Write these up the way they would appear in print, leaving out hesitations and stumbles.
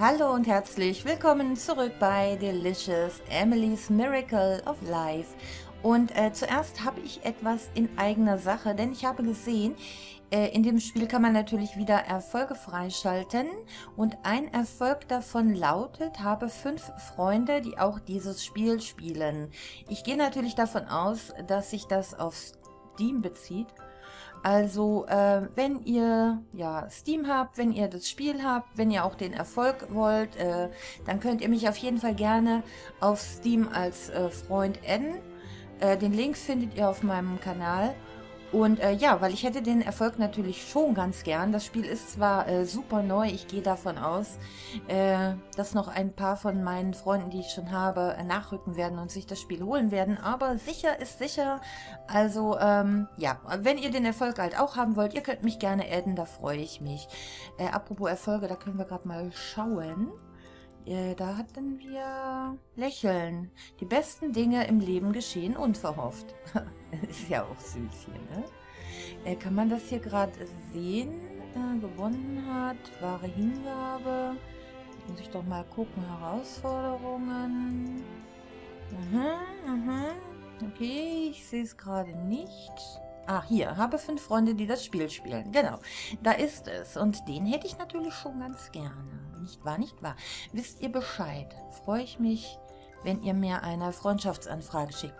Hallo und herzlich willkommen zurück bei Delicious, Emily's Miracle of Life. Und zuerst habe ich etwas in eigener Sache, denn ich habe gesehen, in dem Spiel kann man natürlich wieder Erfolge freischalten. Und ein Erfolg davon lautet, habe 5 Freunde, die auch dieses Spiel spielen. Ich gehe natürlich davon aus, dass sich das auf Steam bezieht. Also, wenn ihr ja Steam habt, wenn ihr das Spiel habt, wenn ihr auch den Erfolg wollt, dann könnt ihr mich auf jeden Fall gerne auf Steam als Freund adden. Den Link findet ihr auf meinem Kanal. Und ja, weil ich hätte den Erfolg natürlich schon ganz gern. Das Spiel ist zwar super neu, ich gehe davon aus, dass noch ein paar von meinen Freunden, die ich schon habe, nachrücken werden und sich das Spiel holen werden. Aber sicher ist sicher. Also ja, wenn ihr den Erfolg halt auch haben wollt, ihr könnt mich gerne adden, da freue ich mich. Apropos Erfolge, da können wir gerade mal schauen. Da hatten wir Lächeln. Die besten Dinge im Leben geschehen unverhofft. Ist ja auch süß hier, ne? Kann man das hier gerade sehen? Gewonnen hat, wahre Hingabe. Jetzt muss ich doch mal gucken. Herausforderungen. Okay, ich sehe es gerade nicht. Ah, hier. Habe 5 Freunde, die das Spiel spielen. Genau, da ist es. Und den hätte ich natürlich schon ganz gerne. Nicht wahr, nicht wahr. Wisst ihr Bescheid? Freue ich mich, wenn ihr mir eine Freundschaftsanfrage schickt.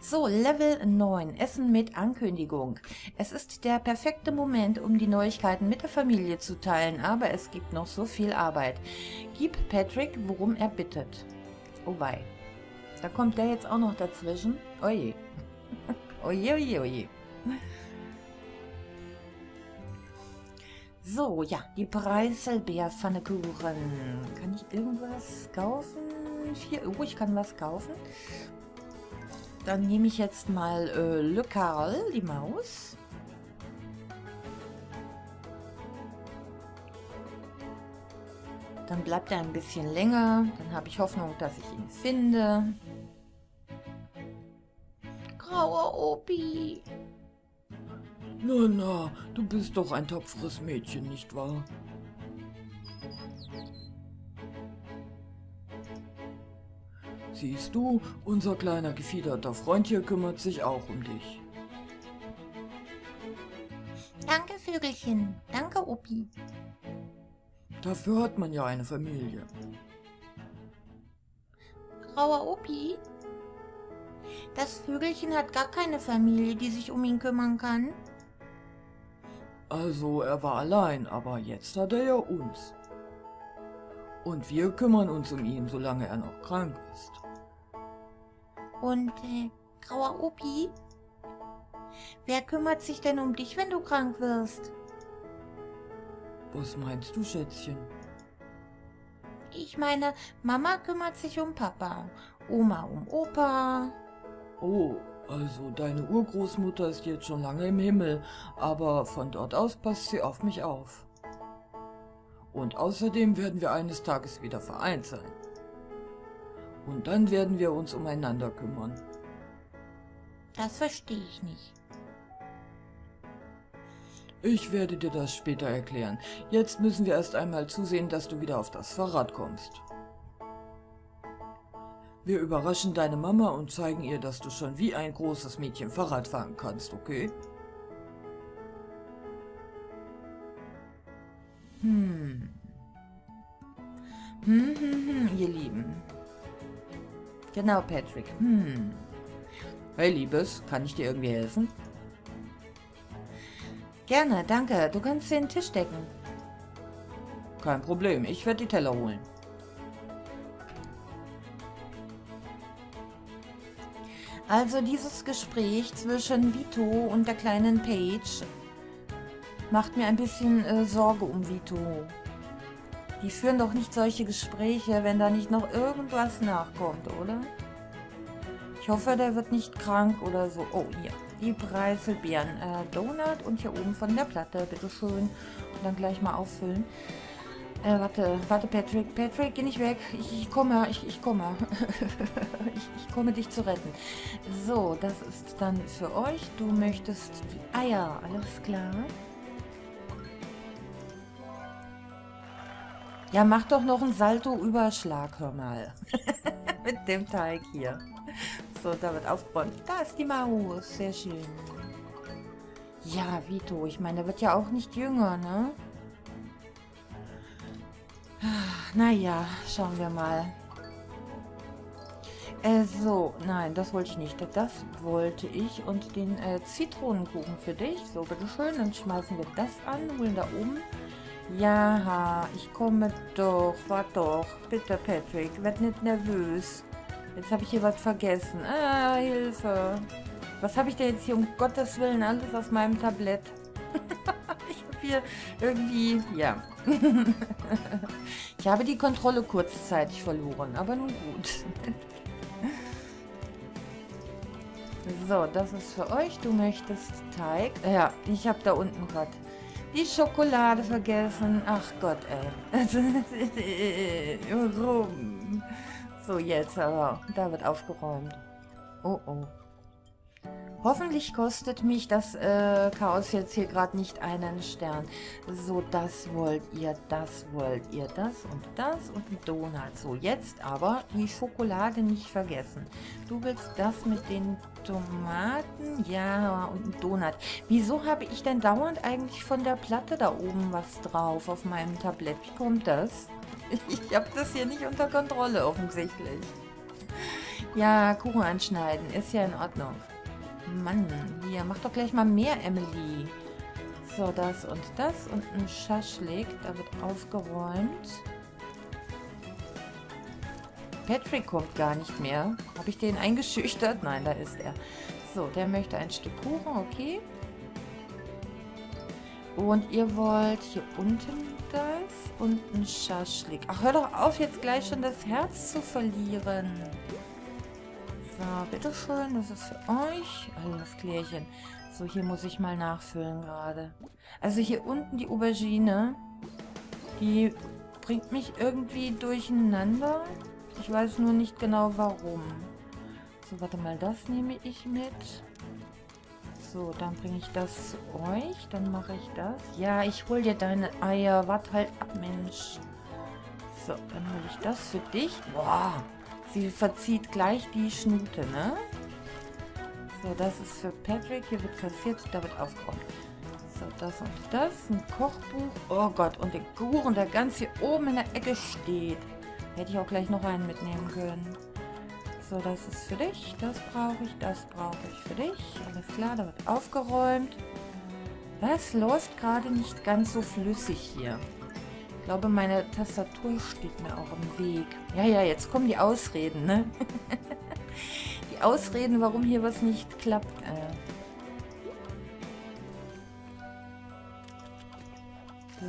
So, Level 9. Essen mit Ankündigung. Es ist der perfekte Moment, um die Neuigkeiten mit der Familie zu teilen, aber es gibt noch so viel Arbeit. Gib Patrick, worum er bittet. Oh wei. Da kommt der jetzt auch noch dazwischen. Oje. Oje, oje, oje. So, ja, die Preiselbeerpfannekuchen. Kann ich irgendwas kaufen? 4 Euro, ich kann was kaufen. Dann nehme ich jetzt mal Le Carl, die Maus. Dann bleibt er ein bisschen länger. Dann habe ich Hoffnung, dass ich ihn finde. Grauer Opi. Na, na, du bist doch ein tapferes Mädchen, nicht wahr? Siehst du, unser kleiner gefiederter Freund hier kümmert sich auch um dich. Danke, Vögelchen. Danke, Opi. Dafür hat man ja eine Familie. Grauer Opi? Das Vögelchen hat gar keine Familie, die sich um ihn kümmern kann. Also, er war allein, aber jetzt hat er ja uns. Und wir kümmern uns um ihn, solange er noch krank ist. Und, grauer Opi? Wer kümmert sich denn um dich, wenn du krank wirst? Was meinst du, Schätzchen? Ich meine, Mama kümmert sich um Papa, Oma um Opa. Oh, also deine Urgroßmutter ist jetzt schon lange im Himmel, aber von dort aus passt sie auf mich auf. Und außerdem werden wir eines Tages wieder vereint sein. Und dann werden wir uns umeinander kümmern. Das verstehe ich nicht. Ich werde dir das später erklären. Jetzt müssen wir erst einmal zusehen, dass du wieder auf das Fahrrad kommst. Wir überraschen deine Mama und zeigen ihr, dass du schon wie ein großes Mädchen Fahrrad fahren kannst, okay? Ihr Lieben. Genau, Patrick. Hey, Liebes, kann ich dir irgendwie helfen? Gerne, danke. Du kannst den Tisch decken. Kein Problem, ich werde die Teller holen. Also dieses Gespräch zwischen Vito und der kleinen Paige macht mir ein bisschen Sorge um Vito. Die führen doch nicht solche Gespräche, wenn da nicht noch irgendwas nachkommt, oder? Ich hoffe, der wird nicht krank oder so. Oh, hier, die Preiselbeeren. Donut und hier oben von der Platte, bitteschön. Und dann gleich mal auffüllen. Warte, Patrick. Patrick, geh nicht weg. Ich komme. ich komme, dich zu retten. So, das ist dann für euch. Du möchtest die Eier. Alles klar. Ja, mach doch noch einen Salto-Überschlag, hör mal. Mit dem Teig hier. So, damit aufbauen. Da ist die Maus, sehr schön. Ja, Vito, ich meine, der wird ja auch nicht jünger, ne? Naja, schauen wir mal. So, nein, das wollte ich nicht. Das wollte ich. Und den Zitronenkuchen für dich. So, bitteschön, dann schmeißen wir das an, holen da oben. Ja, ich komme doch, warte doch. Bitte, Patrick, werd nicht nervös. Jetzt habe ich hier was vergessen. Ah, Hilfe. Was habe ich denn jetzt hier um Gottes Willen alles auf meinem Tablett? Ich habe hier irgendwie, ja. Ich habe die Kontrolle kurzzeitig verloren, aber nun gut. So, das ist für euch. Du möchtest Teig. Ja, ich habe da unten gerade die Schokolade vergessen. Ach Gott, ey. Warum? So, jetzt aber. Da wird aufgeräumt. Oh, oh. Hoffentlich kostet mich das Chaos jetzt hier gerade nicht einen Stern. So, das wollt ihr, das wollt ihr, das und ein Donut. So, jetzt aber die Schokolade nicht vergessen. Du willst das mit den Tomaten? Ja, und ein Donut. Wieso habe ich denn dauernd eigentlich von der Platte da oben was drauf auf meinem Tablett? Wie kommt das? Ich habe das hier nicht unter Kontrolle offensichtlich. Ja, Kuchen anschneiden, ist ja in Ordnung. Mann, hier, mach doch gleich mal mehr, Emily. So, das und ein Schaschlik, da wird aufgeräumt. Patrick kommt gar nicht mehr. Habe ich den eingeschüchtert? Nein, da ist er. So, der möchte ein Stück Kuchen, okay. Und ihr wollt hier unten das und ein Schaschlik. Ach, hör doch auf, jetzt gleich schon das Herz zu verlieren. So, bitteschön, das ist für euch. Also das Klärchen. So, hier muss ich mal nachfüllen gerade. Also hier unten die Aubergine, die bringt mich irgendwie durcheinander. Ich weiß nur nicht genau warum. So, warte mal, das nehme ich mit. So, dann bringe ich das zu euch. Dann mache ich das. Ja, ich hol dir deine Eier. Warte halt ab, Mensch. So, dann hole ich das für dich. Boah. Sie verzieht gleich die Schnute, ne? So, das ist für Patrick. Hier wird kassiert, da wird aufgeräumt. So, das und das. Ein Kochbuch. Oh Gott, und den Kuchen, der ganz hier oben in der Ecke steht. Hätte ich auch gleich noch einen mitnehmen können. So, das ist für dich. Das brauche ich für dich. Alles klar, da wird aufgeräumt. Das läuft gerade nicht ganz so flüssig hier. Ich glaube, meine Tastatur steht mir auch im Weg. Ja, ja, jetzt kommen die Ausreden, ne? Die Ausreden, warum hier was nicht klappt.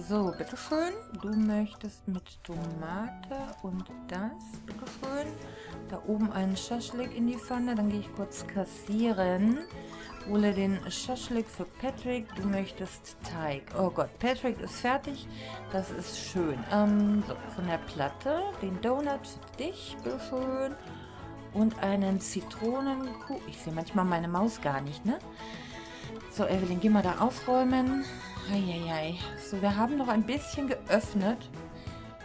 So, bitteschön. Du möchtest mit Tomate und das, bitteschön. Da oben einen Schaschlik in die Pfanne. Dann gehe ich kurz kassieren. Hole den Schaschlik für Patrick. Du möchtest Teig. Oh Gott, Patrick ist fertig. Das ist schön. So, von der Platte den Donut für dich, bitteschön. Und einen Zitronenkuchen. Ich sehe manchmal meine Maus gar nicht, ne? So, Evelyn, geh mal da aufräumen. Eieiei. So, wir haben noch ein bisschen geöffnet.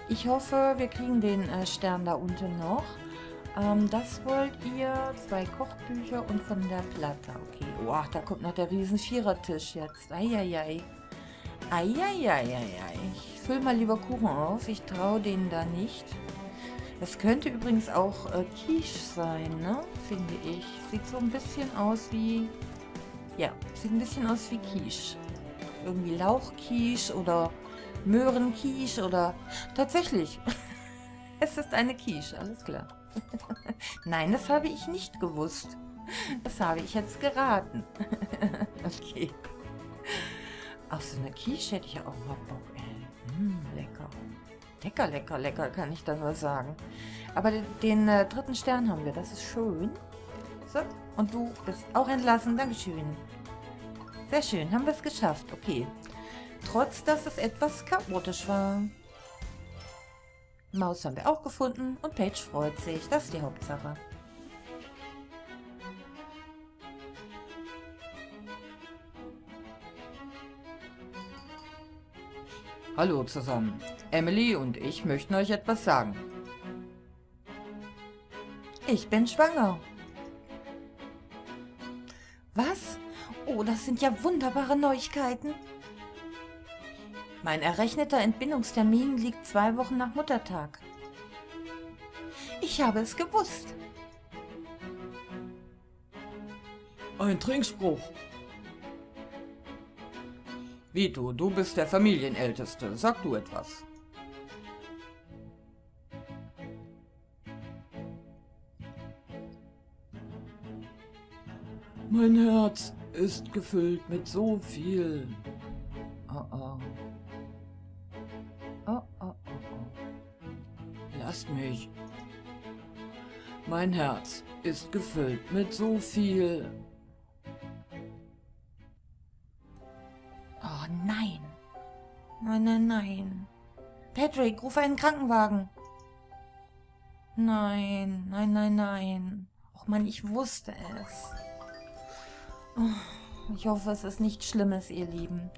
Ich hoffe, wir kriegen den Stern da unten noch. Das wollt ihr, 2 Kochbücher und von der Platte, okay. Boah, da kommt noch der riesen Vierertisch jetzt, eieiei. Eieiei, ich fülle mal lieber Kuchen auf, ich traue denen da nicht. Das könnte übrigens auch Quiche sein, ne, finde ich. Sieht so ein bisschen aus wie, ja, sieht ein bisschen aus wie Quiche. Irgendwie Lauchquiche oder Möhrenquiche oder, tatsächlich, es ist eine Quiche, alles klar. Nein, das habe ich nicht gewusst. Das habe ich jetzt geraten. Okay. Auf so eine Quiche hätte ich ja auch mal Bock, ey. Lecker. Lecker, lecker, lecker, kann ich da nur sagen. Aber den dritten Stern haben wir, das ist schön. So, und du bist auch entlassen, Dankeschön. Sehr schön, haben wir es geschafft, okay. Trotz, dass es etwas chaotisch war. Maus haben wir auch gefunden und Paige freut sich. Das ist die Hauptsache. Hallo zusammen. Emily und ich möchten euch etwas sagen. Ich bin schwanger. Was? Oh, das sind ja wunderbare Neuigkeiten. Mein errechneter Entbindungstermin liegt 2 Wochen nach Muttertag. Ich habe es gewusst. Ein Trinkspruch. Vito, du bist der Familienälteste. Sag du etwas. Mein Herz ist gefüllt mit so viel. Oh oh. Oh oh oh oh. Lasst mich. Mein Herz ist gefüllt mit so viel. Oh nein. Nein, nein, nein. Patrick, ruf einen Krankenwagen. Nein, nein, nein, nein. Och Mann, ich wusste es. Ich hoffe, es ist nichts Schlimmes, ihr Lieben.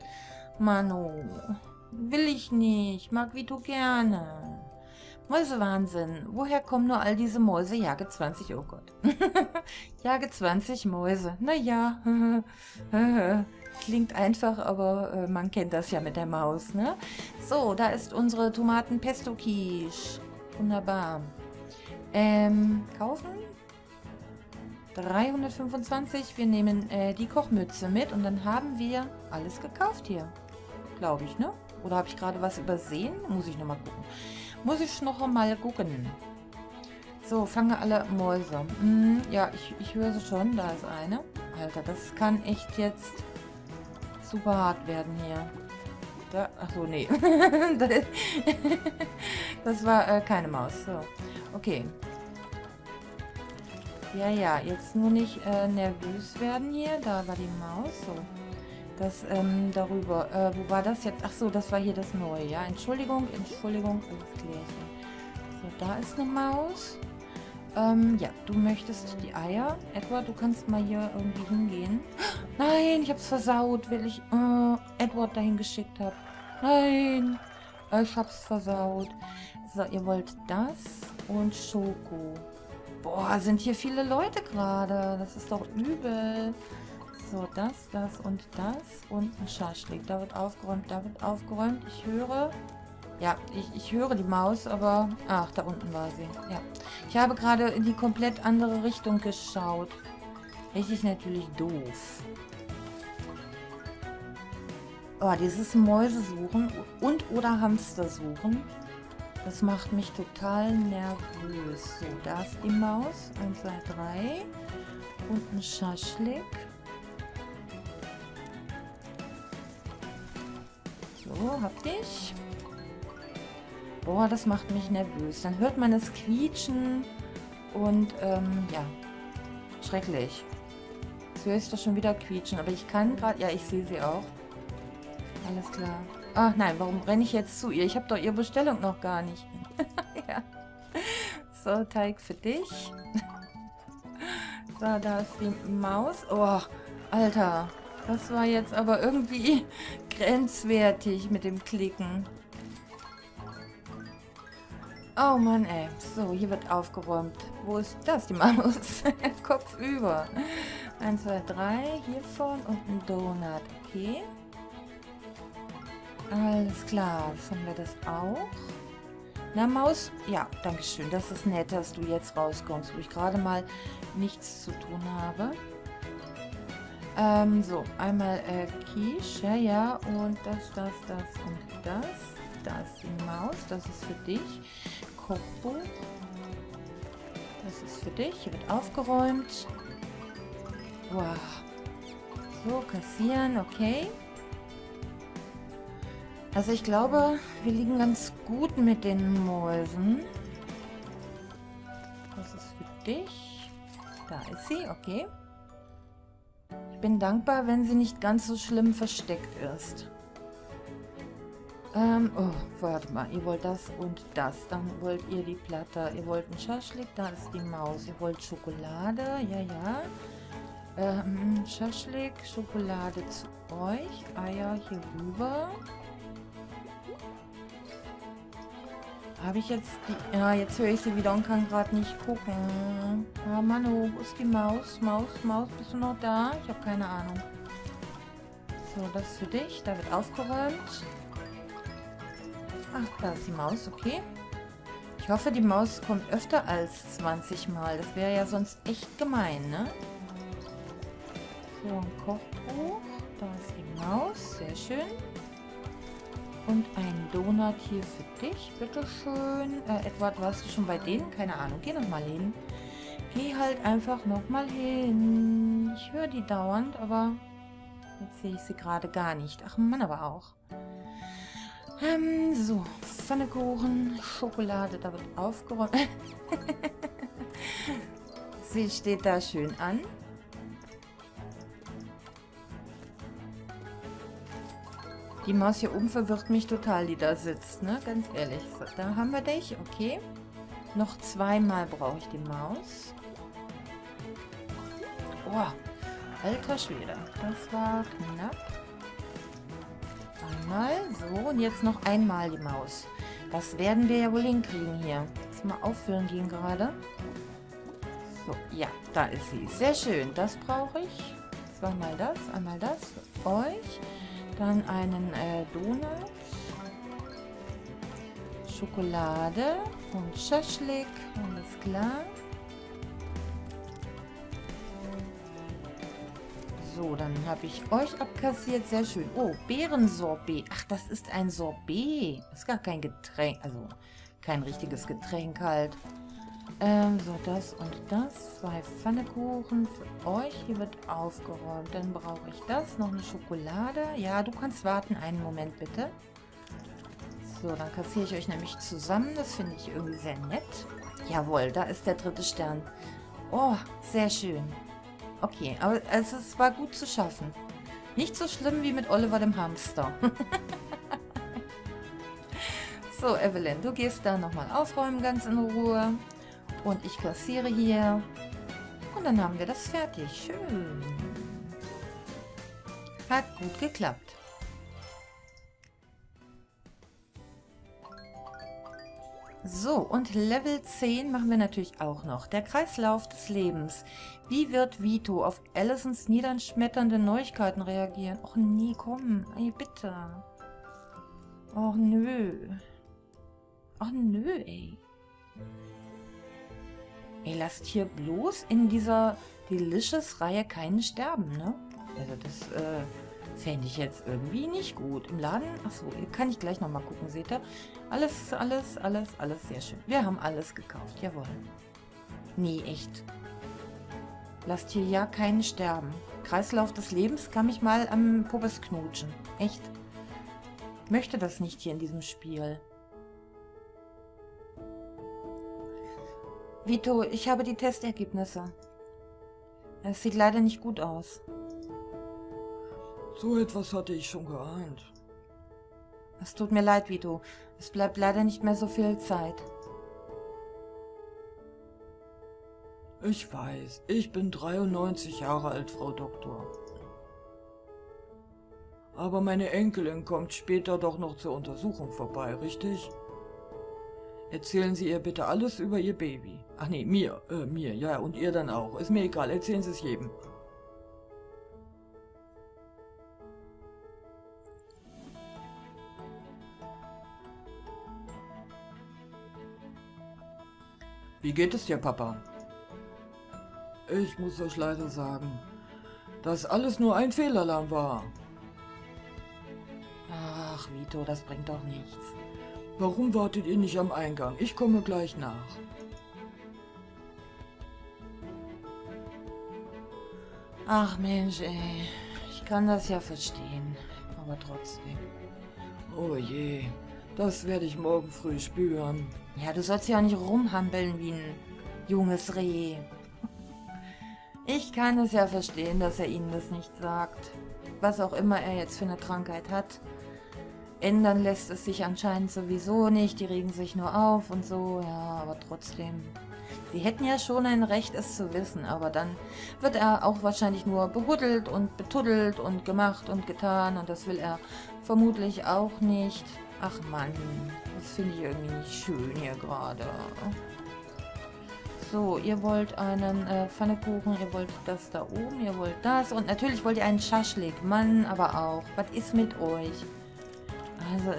Manu, will ich nicht. Mag Vito gerne. Mäusewahnsinn. Woher kommen nur all diese Mäuse? Jage 20, oh Gott. Jage 20 Mäuse. Naja. Klingt einfach, aber man kennt das ja mit der Maus, ne? So, da ist unsere Tomaten-Pesto-Quiche. Wunderbar. Kaufen? 325, wir nehmen die Kochmütze mit und dann haben wir alles gekauft hier. Glaube ich, ne? Oder habe ich gerade was übersehen? Muss ich nochmal gucken. Muss ich noch mal gucken. So, fange alle Mäuse. Ja, ich höre sie schon. Da ist eine. Alter, das kann echt jetzt super hart werden hier. Da, ach so, nee. Das war keine Maus. So. Okay. Ja, ja, jetzt nur nicht nervös werden hier. Da war die Maus. So. Das, darüber. Wo war das jetzt? Ach so, das war hier das Neue. Ja, Entschuldigung, Entschuldigung, alles Klärchen. So, da ist eine Maus. Ja, du möchtest die Eier. Edward, du kannst mal hier irgendwie hingehen. Nein, ich hab's versaut, weil ich Edward dahin geschickt habe. Nein, ich hab's versaut. So, ihr wollt das und Schoko. Boah, sind hier viele Leute gerade. Das ist doch übel. So, das und ein Schaschlik. Da wird aufgeräumt, da wird aufgeräumt. Ich höre... Ja, ich höre die Maus, aber... Ach, da unten war sie. Ja. Ich habe gerade in die komplett andere Richtung geschaut. Richtig natürlich doof. Oh, dieses Mäuse suchen und oder Hamster suchen. Das macht mich total nervös. So, da ist die Maus. 1, 2, 3. Und ein Schaschlik. So, hab dich. Boah, das macht mich nervös. Dann hört man es quietschen. Und, ja. Schrecklich. Jetzt höre ich doch schon wieder quietschen. Aber ich kann gerade... Ja, ich sehe sie auch. Alles klar. Ach nein, warum renne ich jetzt zu ihr? Ich habe doch ihre Bestellung noch gar nicht. Ja. So, Teig für dich. So, da ist die Maus. Oh, Alter. Das war jetzt aber irgendwie grenzwertig mit dem Klicken. Oh Mann, ey. So, hier wird aufgeräumt. Wo ist das? Die Maus. Kopf über. 1, 2, 3. Hiervon und ein Donut. Okay. Alles klar, jetzt haben wir das auch. Na, Maus? Ja, danke schön. Das ist nett, dass du jetzt rauskommst, wo ich gerade mal nichts zu tun habe. So, einmal Quiche, ja, ja, und das und das. Da ist die Maus, das ist für dich. Kochbuch, das ist für dich. Hier wird aufgeräumt. Wow. So, kassieren, okay. Also ich glaube, wir liegen ganz gut mit den Mäusen. Das ist für dich. Da ist sie, okay. Ich bin dankbar, wenn sie nicht ganz so schlimm versteckt ist. Oh, warte mal. Ihr wollt das und das. Dann wollt ihr die Platte. Ihr wollt einen Schaschlik, da ist die Maus. Ihr wollt Schokolade, ja, ja. Schaschlik, Schokolade zu euch. Eier hier rüber. Habe ich jetzt die... Ja, jetzt höre ich sie wieder und kann gerade nicht gucken. Ah, Mann, wo ist die Maus? Maus, bist du noch da? Ich habe keine Ahnung. So, das ist für dich. Da wird aufgeräumt. Ach, da ist die Maus, okay. Ich hoffe, die Maus kommt öfter als 20 Mal. Das wäre ja sonst echt gemein, ne? So, ein Kochbuch. Da ist die Maus. Sehr schön. Und ein Donut hier für dich. Bitteschön. Edward, warst du schon bei denen? Keine Ahnung. Geh nochmal hin. Geh halt einfach nochmal hin. Ich höre die dauernd, aber jetzt sehe ich sie gerade gar nicht. Ach Mann, aber auch. So, Pfannekuchen, Schokolade, da wird aufgeräumt. Sie steht da schön an. Die Maus hier oben verwirrt mich total, die da sitzt, ne? Ganz ehrlich. So, da haben wir dich, okay. Noch zweimal brauche ich die Maus. Oh, alter Schwede. Das war knapp. Einmal, so, und jetzt noch einmal die Maus. Das werden wir ja wohl hinkriegen hier. Jetzt mal auffüllen gehen gerade. So, ja, da ist sie. Sehr schön, das brauche ich. Zweimal das, einmal das für euch. Dann einen Donut, Schokolade und Schaschlik, alles klar. So, dann habe ich euch abkassiert, sehr schön. Oh, Beerensorbet. Ach, das ist ein Sorbet. Das ist gar kein Getränk, also kein richtiges Getränk halt. So, das und das. Zwei Pfannekuchen für euch. Hier wird aufgeräumt. Dann brauche ich das. Noch eine Schokolade. Ja, du kannst warten. Einen Moment bitte. So, dann kassiere ich euch nämlich zusammen. Das finde ich irgendwie sehr nett. Jawohl, da ist der dritte Stern. Oh, sehr schön. Okay, aber es war gut zu schaffen. Nicht so schlimm wie mit Oliver dem Hamster. So, Evelyn, du gehst da nochmal aufräumen, ganz in Ruhe. Und ich kassiere hier. Und dann haben wir das fertig. Schön. Hat gut geklappt. So, und Level 10 machen wir natürlich auch noch. Der Kreislauf des Lebens. Wie wird Vito auf Allisons niederschmetternde Neuigkeiten reagieren? Och nee, komm. Ey, bitte. Och nö. Och nö, ey. Ey, lasst hier bloß in dieser Delicious-Reihe keinen sterben, ne? Also das fände ich jetzt irgendwie nicht gut. Im Laden, achso, kann ich gleich nochmal gucken, seht ihr? Alles sehr schön. Wir haben alles gekauft, jawohl. Nee, echt. Lasst hier ja keinen sterben. Kreislauf des Lebens kann mich mal am Popes knutschen. Echt. Möchte das nicht hier in diesem Spiel. Vito, ich habe die Testergebnisse. Es sieht leider nicht gut aus. So etwas hatte ich schon geahnt. Es tut mir leid, Vito. Es bleibt leider nicht mehr so viel Zeit. Ich weiß, ich bin 93 Jahre alt, Frau Doktor. Aber meine Enkelin kommt später doch noch zur Untersuchung vorbei, richtig? Erzählen Sie ihr bitte alles über Ihr Baby. Ach nee, mir, ja, und ihr dann auch. Ist mir egal, erzählen Sie es jedem. Wie geht es dir, Papa? Ich muss euch leider sagen, dass alles nur ein Fehlalarm war. Ach, Vito, das bringt doch nichts. Warum wartet ihr nicht am Eingang? Ich komme gleich nach. Ach Mensch, ey. Ich kann das ja verstehen. Aber trotzdem. Oh je. Das werde ich morgen früh spüren. Ja, du sollst ja nicht rumhampeln wie ein junges Reh. Ich kann es ja verstehen, dass er ihnen das nicht sagt. Was auch immer er jetzt für eine Krankheit hat. Ändern lässt es sich anscheinend sowieso nicht, die regen sich nur auf und so, ja, aber trotzdem. Sie hätten ja schon ein Recht, es zu wissen, aber dann wird er auch wahrscheinlich nur behuddelt und betuddelt und gemacht und getan und das will er vermutlich auch nicht. Ach Mann, das finde ich irgendwie nicht schön hier gerade. So, ihr wollt einen Pfannekuchen, ihr wollt das da oben, ihr wollt das. Und natürlich wollt ihr einen Schaschlik. Mann, aber auch. Was ist mit euch? Also,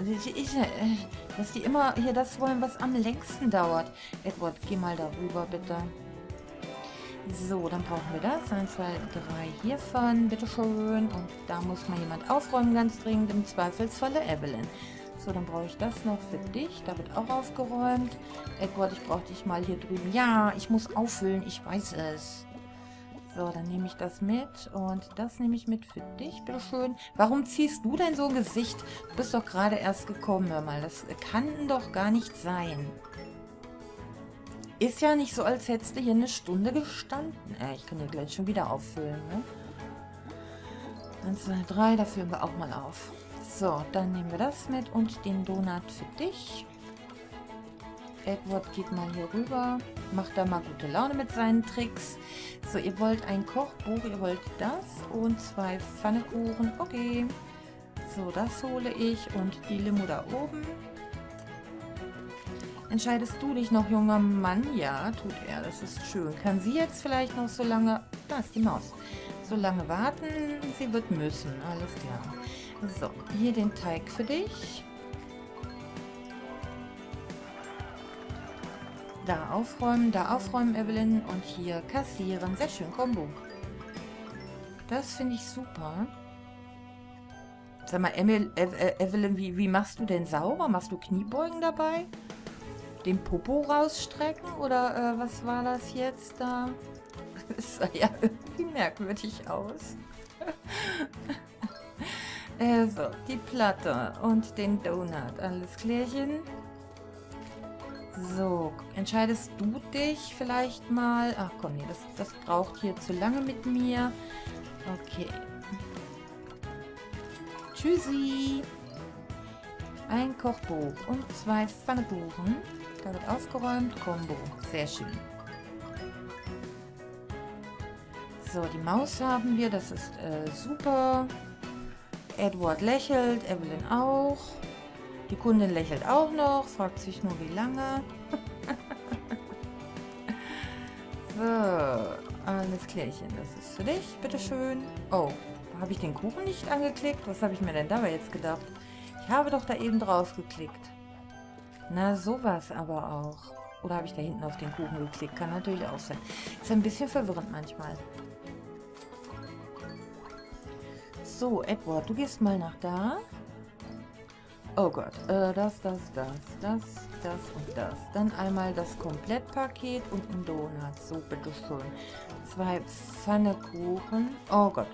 dass die immer hier das wollen, was am längsten dauert. Edward, geh mal darüber, bitte. So, dann brauchen wir das. 1, 2, 3 hiervon, bitteschön. Und da muss mal jemand aufräumen, ganz dringend. Im Zweifelsfalle Evelyn. So, dann brauche ich das noch für dich. Da wird auch aufgeräumt. Edward, ich brauche dich mal hier drüben. Ja, ich muss auffüllen. Ich weiß es. So, dann nehme ich das mit. Und das nehme ich mit für dich, bitteschön. Warum ziehst du denn so ein Gesicht? Du bist doch gerade erst gekommen, hör mal. Das kann doch gar nicht sein. Ist ja nicht so, als hättest du hier eine Stunde gestanden. Ich kann hier gleich schon wieder auffüllen, ne? 1, 2, 3, da füllen wir auch mal auf. So, dann nehmen wir das mit und den Donut für dich. Edward geht mal hier rüber, macht da mal gute Laune mit seinen Tricks. So, ihr wollt ein Kochbuch, ihr wollt das und 2 Pfannekuchen, okay. So, das hole ich und die Limo da oben. Entscheidest du dich noch, junger Mann? Ja, tut er, das ist schön. Kann sie jetzt vielleicht noch so lange... Da ist die Maus. So lange warten, sie wird müssen, alles klar. So, hier den Teig für dich. Da aufräumen, Evelyn. Und hier kassieren. Sehr schön, Kombo. Das finde ich super. Sag mal, Evelyn, wie machst du denn sauber? Machst du Kniebeugen dabei? Den Popo rausstrecken? Oder was war das jetzt da? Das sah ja irgendwie merkwürdig aus. So, die Platte und den Donut. Alles klärchen. So, entscheidest du dich vielleicht mal? Ach komm, nee, das braucht hier zu lange mit mir. Okay. Tschüssi. Ein Kochbuch und 2 Pfannekuchen. Da wird aufgeräumt. Combo. Sehr schön. So, die Maus haben wir. Das ist super. Edward lächelt, Evelyn auch. Die Kundin lächelt auch noch, fragt sich nur, wie lange. So, alles klärchen, das ist für dich, bitteschön. Oh, habe ich den Kuchen nicht angeklickt? Was habe ich mir denn dabei jetzt gedacht? Ich habe doch da eben drauf geklickt. Na, sowas aber auch. Oder habe ich da hinten auf den Kuchen geklickt? Kann natürlich auch sein. Ist ein bisschen verwirrend manchmal. So, Edward, du gehst mal nach da. Oh Gott, das und das. Dann einmal das Komplettpaket und ein Donut. So, bitteschön. 2 Pfannekuchen. Oh Gott.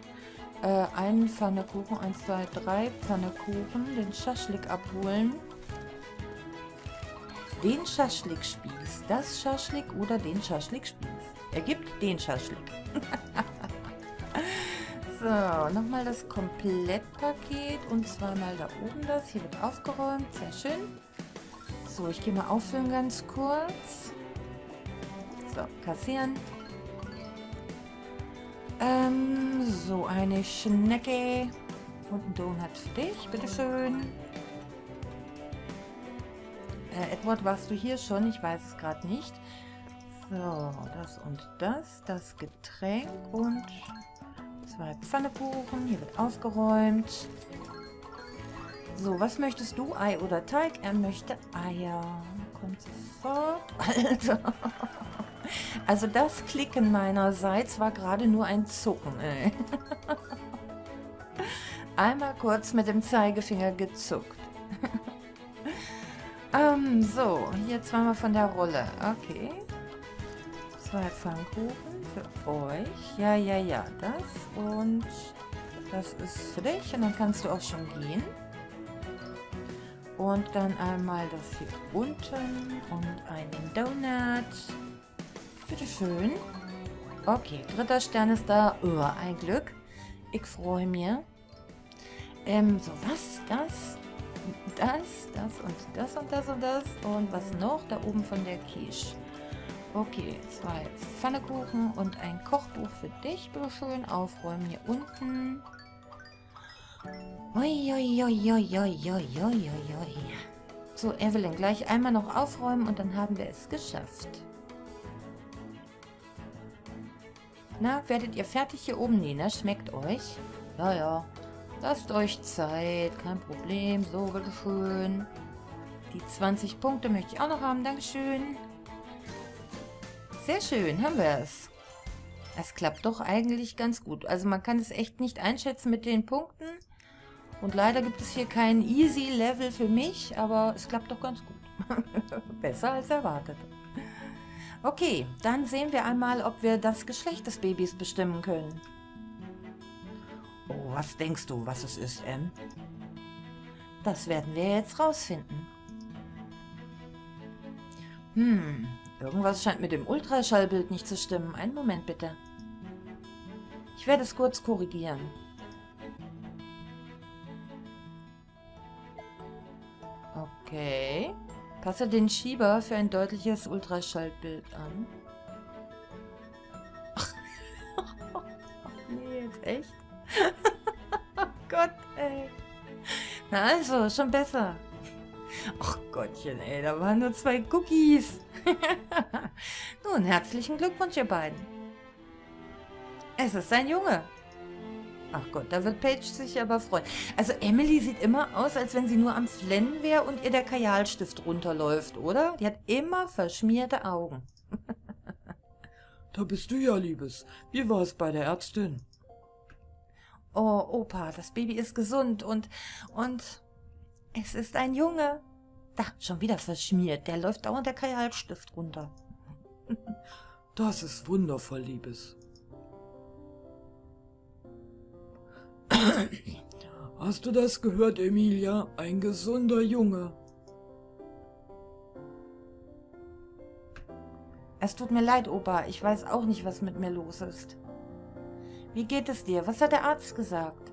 Einen Pfannekuchen, 1, 2, 3 Pfannekuchen. Den Schaschlik abholen. Den Schaschlikspieß. Das Schaschlik oder den Schaschlikspieß. Er gibt den Schaschlik. So, nochmal das Komplettpaket und zweimal da oben das. Hier wird aufgeräumt, sehr schön. So, ich gehe mal auffüllen ganz kurz. So, kassieren. So, eine Schnecke und ein Donut für dich, bitteschön. Edward, warst du hier schon? Ich weiß es gerade nicht. So, das und das, das Getränk und... 2 Pfannekuchen, hier wird aufgeräumt. So, was möchtest du? Ei oder Teig? Er möchte Eier. Kommt sofort. Alter. Also das Klicken meinerseits war gerade nur ein Zucken, ey. Einmal kurz mit dem Zeigefinger gezuckt. So, hier zweimal von der Rolle. Okay. 2 Pfannkuchen für euch. Ja, ja, ja, das und das ist für dich. Und dann kannst du auch schon gehen. Und dann einmal das hier unten und einen Donut. Bitteschön. Okay, 3. Stern ist da. Oh, ein Glück. Ich freue mich. So, was? Das und das und das und das. Und was noch? Da oben von der Quiche. Okay, 2 Pfannekuchen und ein Kochbuch für dich, bitte schön. Aufräumen hier unten. Oi. So, Evelyn, gleich einmal noch aufräumen und dann haben wir es geschafft. Na, werdet ihr fertig hier oben? Nee, ne? Schmeckt euch? Ja, ja. Lasst euch Zeit. Kein Problem. So, bitteschön. Die 20 Punkte möchte ich auch noch haben. Dankeschön. Sehr schön. Haben wir es. Es klappt doch eigentlich ganz gut. Also man kann es echt nicht einschätzen mit den Punkten. Und leider gibt es hier keinen Easy-Level für mich, aber es klappt doch ganz gut. Besser als erwartet. Okay, dann sehen wir einmal, ob wir das Geschlecht des Babys bestimmen können. Oh, was denkst du, was es ist, Em? Das werden wir jetzt rausfinden. Irgendwas scheint mit dem Ultraschallbild nicht zu stimmen. Einen Moment bitte. Ich werde es kurz korrigieren. Okay. Passe den Schieber für ein deutliches Ultraschallbild an. Nee, jetzt echt? Oh Gott, ey. Na also, schon besser. Och Gottchen, ey, da waren nur 2 Cookies. Nun, herzlichen Glückwunsch, ihr beiden. Es ist ein Junge. Ach Gott, da wird Paige sich aber freuen. Also Emily sieht immer aus, als wenn sie nur am Flennen wäre und ihr der Kajalstift runterläuft, oder? Die hat immer verschmierte Augen. Da bist du ja, Liebes. Wie war es bei der Ärztin? Oh, Opa, das Baby ist gesund und es ist ein Junge. Da, schon wieder verschmiert. Der läuft dauernd der Kajalstift runter. Das ist wundervoll, Liebes. Hast du das gehört, Emilia? Ein gesunder Junge. Es tut mir leid, Opa. Ich weiß auch nicht, was mit mir los ist. Wie geht es dir? Was hat der Arzt gesagt?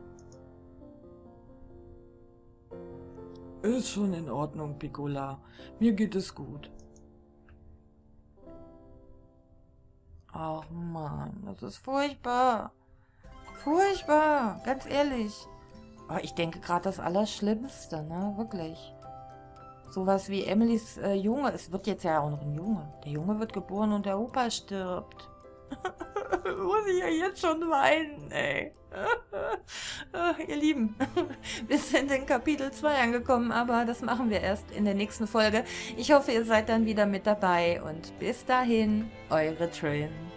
Ist schon in Ordnung, Piccola. Mir geht es gut. Ach Mann, das ist furchtbar. Furchtbar, ganz ehrlich. Aber ich denke gerade das Allerschlimmste, ne? Wirklich. Sowas wie Emilys Junge. Es wird jetzt ja auch noch ein Junge. Der Junge wird geboren und der Opa stirbt. Muss ich ja jetzt schon weinen, ey. Ihr Lieben, wir sind in Kapitel 2 angekommen, aber das machen wir erst in der nächsten Folge. Ich hoffe, ihr seid dann wieder mit dabei und bis dahin, eure Trillen.